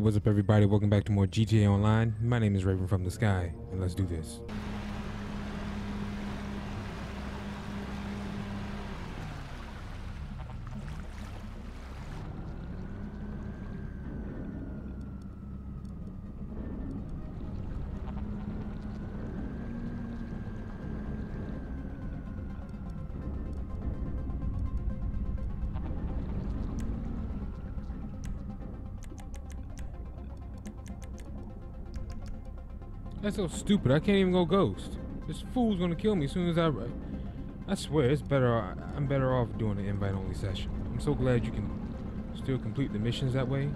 What's up, everybody? Welcome back to more GTA Online. My name is Raven from the Sky, and let's do this. That's so stupid. I can't even go ghost. This fool's gonna kill me as soon as I swear it's better. I'm better off doing an invite-only session. I'm so glad you can still complete the missions that way.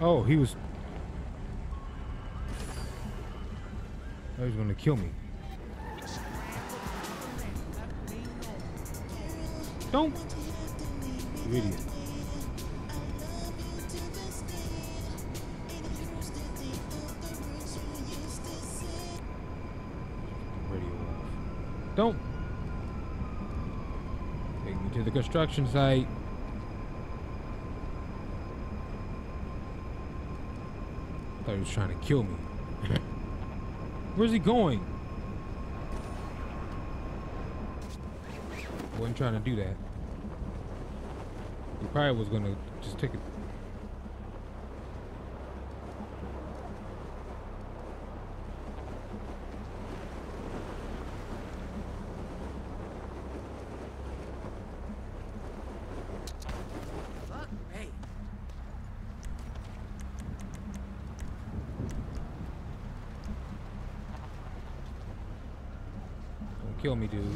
Oh, he was gonna kill me. Don't, you idiot. Radio off. Don't take me to the construction site. I thought he was trying to kill me. Where's he going? I wasn't trying to do that. He probably was gonna just take it. Kill me, dude.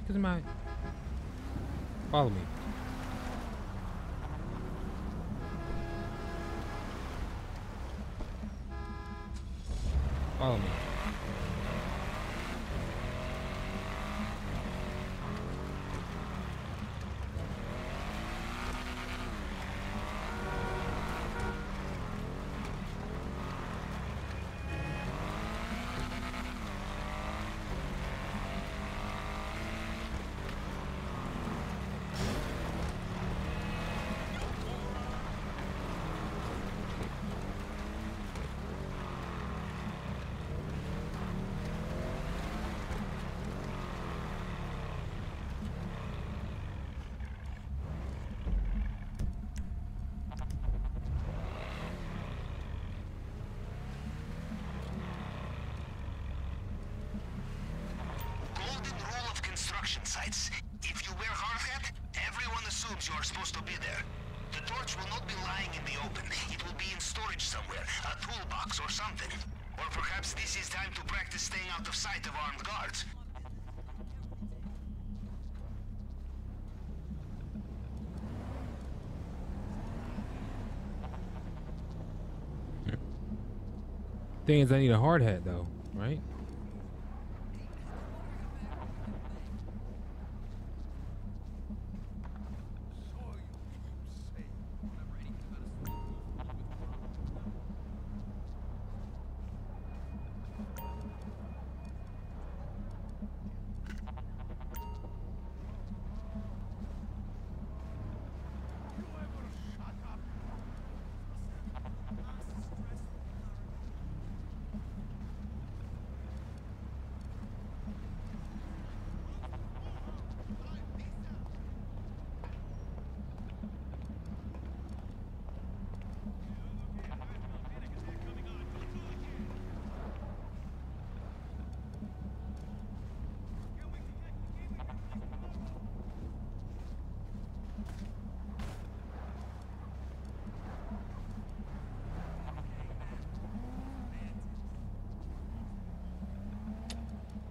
Because my follow me. Follow me. Sites. If you wear hard hat, everyone assumes you are supposed to be there. The torch will not be lying in the open. It will be in storage somewhere, a toolbox or something. Or perhaps this is time to practice staying out of sight of armed guards. Thing is, I need a hard hat though, right?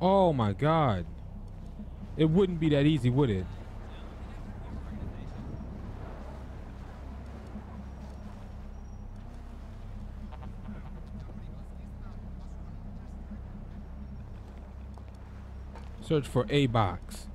Oh my God. It wouldn't be that easy, would it? Search for a box.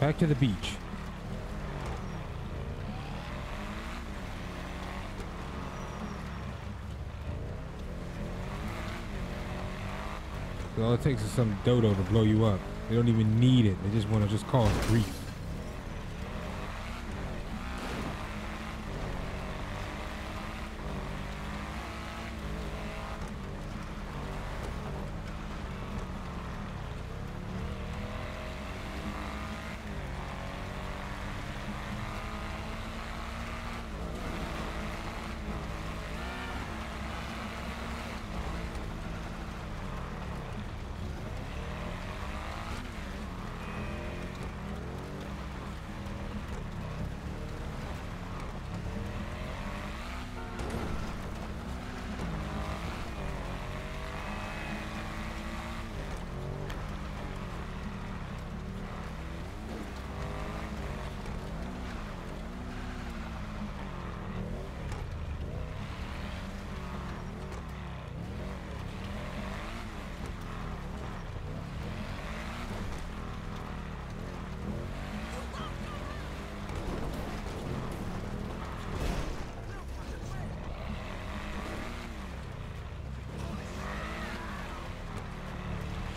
Back to the beach. All it takes is some dodo to blow you up. They don't even need it. They just want to just cause grief.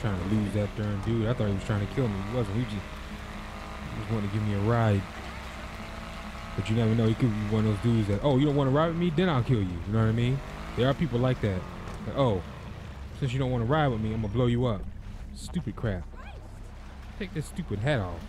Trying to lose that darn dude. I thought he was trying to kill me. He wasn't. He just wanted to give me a ride. But you never know. He could be one of those dudes that, oh, you don't want to ride with me? Then I'll kill you. You know what I mean? There are people like that. Like, oh, since you don't want to ride with me, I'm going to blow you up. Stupid crap. Take this stupid hat off.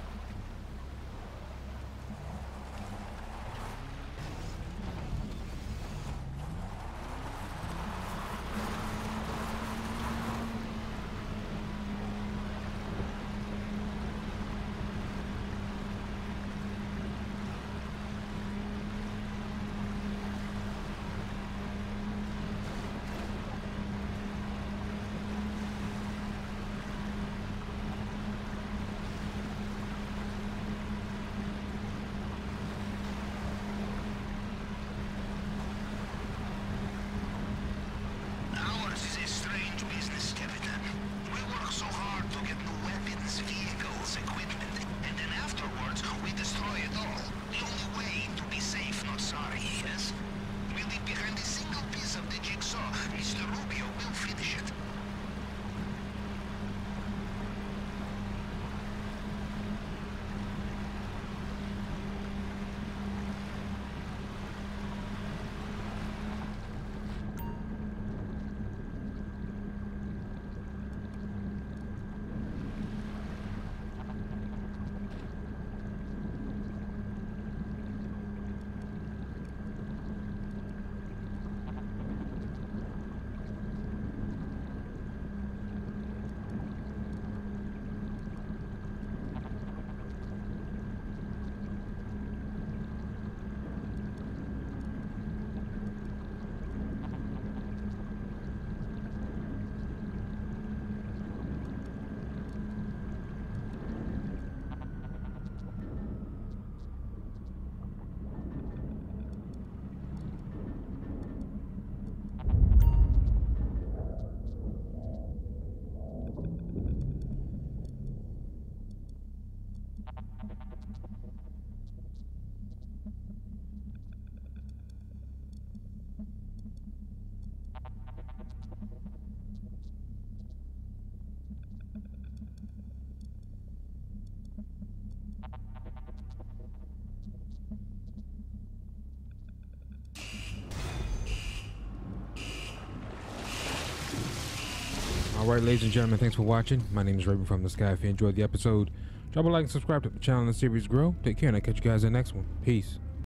Alright, ladies and gentlemen, thanks for watching. My name is Raven from the Sky. If you enjoyed the episode, drop a like and subscribe to the channel and the series grow. Take care, and I'll catch you guys in the next one. Peace.